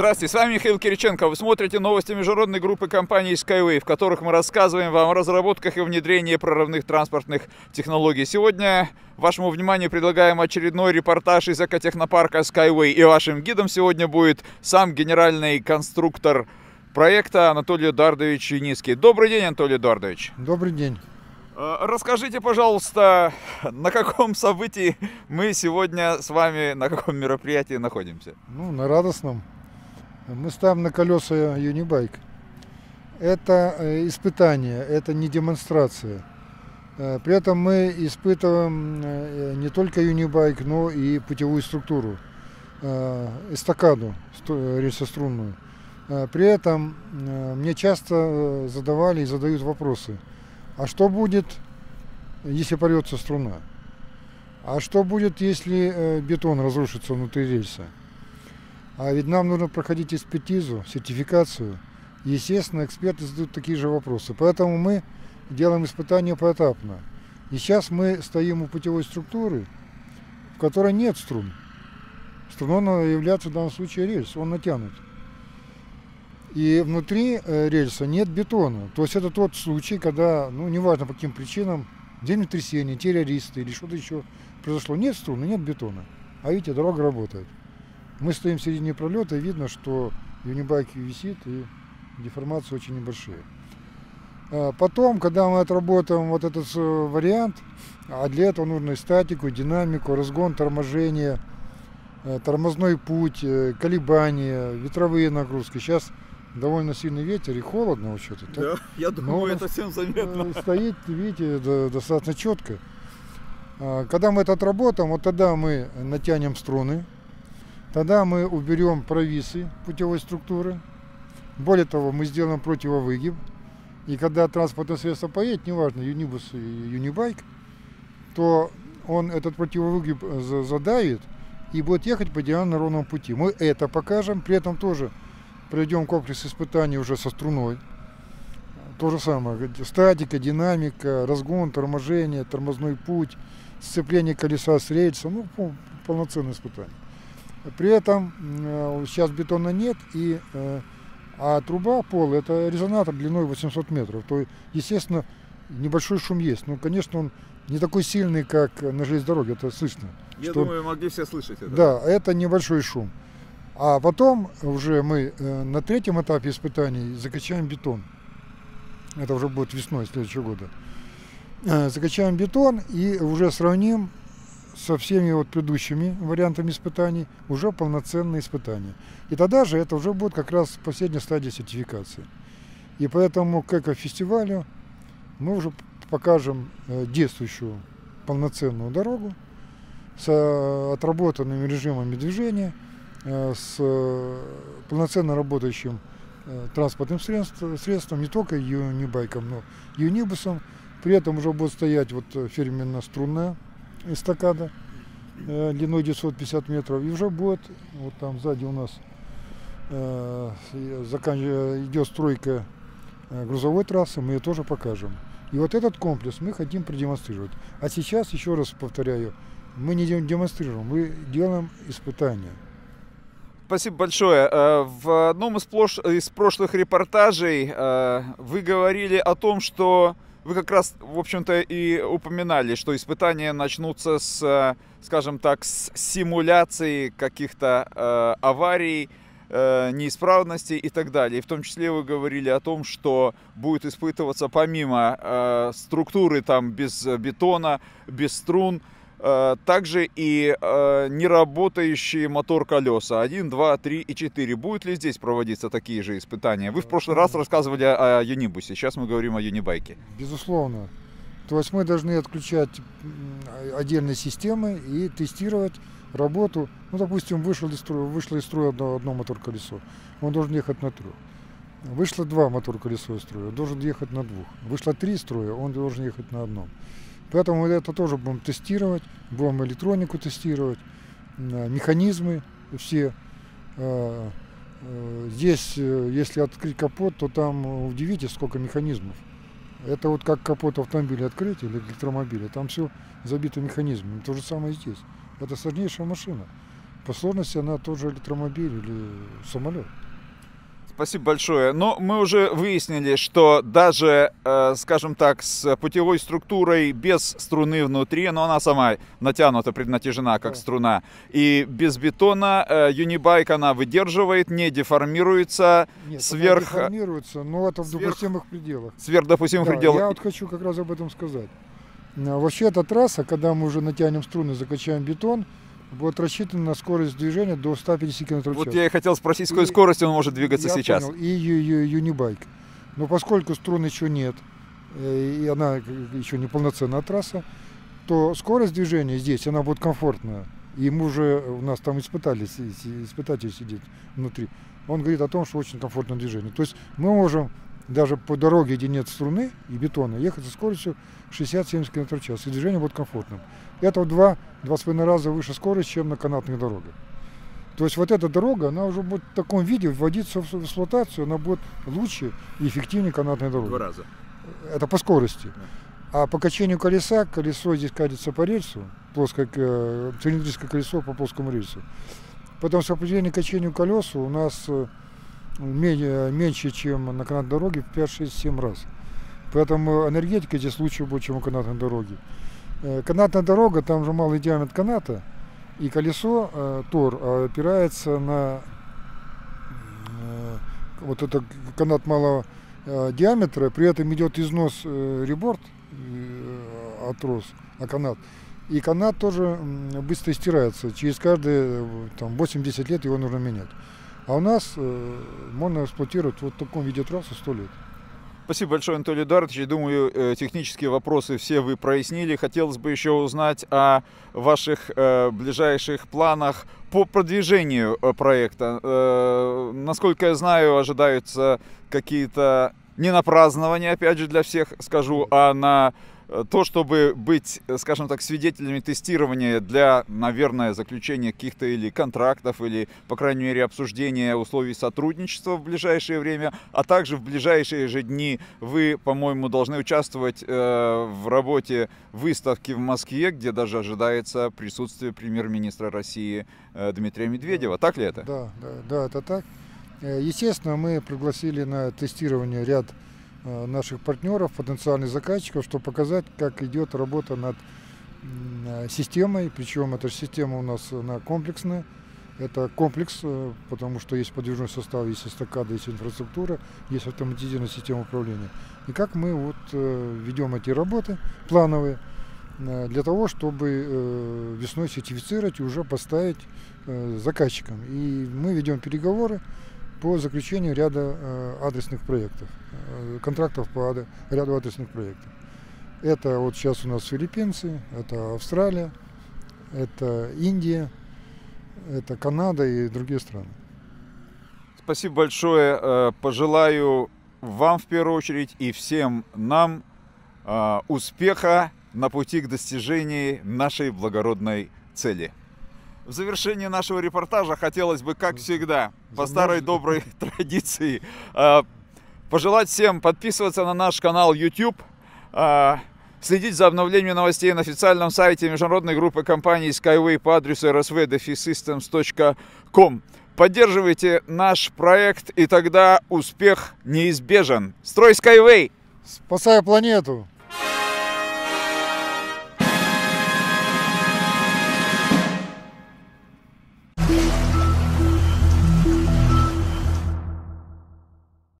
Здравствуйте, с вами Михаил Кириченко. Вы смотрите новости международной группы компании Skyway, в которых мы рассказываем вам о разработках и внедрении прорывных транспортных технологий. Сегодня вашему вниманию предлагаем очередной репортаж из экотехнопарка Skyway. И вашим гидом сегодня будет сам генеральный конструктор проекта Анатолий Эдуардович Юницкий. Добрый день, Анатолий Эдуардович. Добрый день. Расскажите, пожалуйста, на каком событии мы сегодня с вами, на каком мероприятии находимся? Ну, на радостном. Мы ставим на колеса юнибайк. Это испытание, это не демонстрация. При этом мы испытываем не только юнибайк, но и путевую структуру, эстакаду рельсострунную. При этом мне часто задавали и задают вопросы. А что будет, если порвется струна? А что будет, если бетон разрушится внутри рельса? А ведь нам нужно проходить экспертизу, сертификацию. Естественно, эксперты задают такие же вопросы. Поэтому мы делаем испытания поэтапно. И сейчас мы стоим у путевой структуры, в которой нет струн. Струной надо являться в данном случае рельс, он натянут. И внутри рельса нет бетона. То есть это тот случай, когда, ну, неважно по каким причинам, землетрясение, террористы или что-то еще произошло. Нет струны, нет бетона. А видите, дорога работает. Мы стоим в середине пролета, и видно, что юнибайк висит, и деформации очень небольшие. Потом, когда мы отработаем вот этот вариант, а для этого нужно и статику, и динамику, разгон, торможение, тормозной путь, колебания, ветровые нагрузки. Сейчас довольно сильный ветер и холодно учета. Да, я думаю, это всем заметно. Стоит, видите, достаточно четко. Когда мы это отработаем, вот тогда мы натянем струны, тогда мы уберем провисы путевой структуры. Более того, мы сделаем противовыгиб. И когда транспортное средство поедет, неважно, юнибус и юнибайк, то он этот противовыгиб задавит и будет ехать по идеально ровному пути. Мы это покажем, при этом тоже проведем комплекс испытаний уже со струной. То же самое, статика, динамика, разгон, торможение, тормозной путь, сцепление колеса с рельсом, ну, полноценное испытание. При этом сейчас бетона нет, а труба пола, это резонатор длиной 800 метров. То есть, естественно, небольшой шум есть, но, конечно, он не такой сильный, как на железнодороге, это слышно. Я думаю, могли все слышать это. Да, это небольшой шум. А потом уже мы на третьем этапе испытаний закачаем бетон. Это уже будет весной следующего года. Закачаем бетон и уже сравним со всеми вот предыдущими вариантами испытаний, уже полноценные испытания. И тогда же это уже будет как раз последняя стадия сертификации. И поэтому к экофестивалю мы уже покажем действующую полноценную дорогу с отработанными режимами движения, с полноценно работающим транспортным средством, не только юнибайком, но и юнибусом. При этом уже будет стоять вот фирменно-струнная эстакада длиной 950 метров. И уже будет, вот там сзади у нас идет стройка грузовой трассы, мы ее тоже покажем. И вот этот комплекс мы хотим продемонстрировать. А сейчас, еще раз повторяю, мы не демонстрируем, мы делаем испытания. Спасибо большое. В одном из прошлых репортажей вы говорили о том, что вы как раз, в общем-то, и упоминали, что испытания начнутся с, скажем так, с симуляции каких-то аварий, неисправностей и так далее. В том числе вы говорили о том, что будет испытываться помимо структуры там без бетона, без струн, также и неработающие мотор-колеса 1, 2, 3 и 4. Будут ли здесь проводиться такие же испытания? Вы в прошлый раз рассказывали о юнибусе, сейчас мы говорим о юнибайке. Безусловно. То есть мы должны отключать отдельные системы и тестировать работу. Ну, допустим, вышло из строя одно мотор-колесо, он должен ехать на трех. Вышло два мотор-колесо из строя, он должен ехать на двух. Вышло три из строя, он должен ехать на одном. Поэтому это тоже будем тестировать, будем электронику тестировать, механизмы все. Здесь, если открыть капот, то там удивитесь, сколько механизмов. Это вот как капот автомобиля открыть или электромобиля, там все забито механизмами. То же самое и здесь. Это сложнейшая машина. По сложности она тот же электромобиль или самолет. Спасибо большое. Но мы уже выяснили, что даже, скажем так, с путевой структурой без струны внутри, но она сама натянута, преднатяжена как струна, и без бетона юнибайк она выдерживает, не деформируется. Нет, сверх... она деформируется, но это в допустимых пределах. Сверх допустимых пределов. Я вот хочу как раз об этом сказать. Вообще эта трасса, когда мы уже натянем струны, закачаем бетон, будет рассчитана на скорость движения до 150 км/ч. Вот я и хотел спросить, с какой скоростью он может двигаться сейчас. Понял, и юнибайк. Но поскольку струн еще нет, и она еще не полноценная трасса, то скорость движения здесь, она будет комфортная. И мы уже, у нас там испытатель сидит внутри. Он говорит о том, что очень комфортное движение. То есть мы можем даже по дороге, где нет струны и бетона, ехать со скоростью 60-70 км/ч. И движение будет комфортным. Это в 2-2,5 раза выше скорость, чем на канатных дорогах. То есть вот эта дорога, она уже будет в таком виде вводиться в эксплуатацию, она будет лучше и эффективнее канатной дороги. 2 раза. Это по скорости. А по качению колеса, колесо здесь катится по рельсу, плоское цилиндрическое колесо по плоскому рельсу. Потом сопротивление качению колеса у нас меньше, чем на канатной дороге в 5-6-7 раз. Поэтому энергетика здесь лучше будет, чем у канатной дороги. Канатная дорога, там же малый диаметр каната, и колесо, тор, опирается на вот этот канат малого диаметра, при этом идет износ реборд, отрос, канат. И канат тоже быстро стирается, через каждые 8-10 лет его нужно менять. А у нас можно эксплуатировать вот в таком виде трассу 100 лет. Спасибо большое, Анатолий Эдуардович. Думаю, технические вопросы все вы прояснили. Хотелось бы еще узнать о ваших ближайших планах по продвижению проекта. Насколько я знаю, ожидаются какие-то не на празднование, опять же, для всех скажу, а на то, чтобы быть, скажем так, свидетелями тестирования для, наверное, заключения каких-то или контрактов, или, по крайней мере, обсуждения условий сотрудничества в ближайшее время, а также в ближайшие же дни вы, по-моему, должны участвовать в работе выставки в Москве, где даже ожидается присутствие премьер-министра России Дмитрия Медведева. Так ли это? Да, да, да, это так. Естественно, мы пригласили на тестирование ряд наших партнеров, потенциальных заказчиков, чтобы показать, как идет работа над системой. Причем эта система у нас она комплексная. Это комплекс, потому что есть подвижной состав, есть эстакада, есть инфраструктура, есть автоматизированная система управления. И как мы вот ведем эти работы плановые для того, чтобы весной сертифицировать и уже поставить заказчикам. И мы ведем переговоры по заключению ряда адресных проектов, контрактов по ряду адресных проектов. Это вот сейчас у нас филиппинцы, это Австралия, это Индия, это Канада и другие страны. Спасибо большое. Пожелаю вам в первую очередь и всем нам успеха на пути к достижению нашей благородной цели. В завершении нашего репортажа хотелось бы, как всегда, по старой доброй традиции, пожелать всем подписываться на наш канал YouTube, следить за обновлением новостей на официальном сайте международной группы компаний Skyway по адресу rsv-df-systems.com. Поддерживайте наш проект, и тогда успех неизбежен. Строй Skyway! Спасай планету!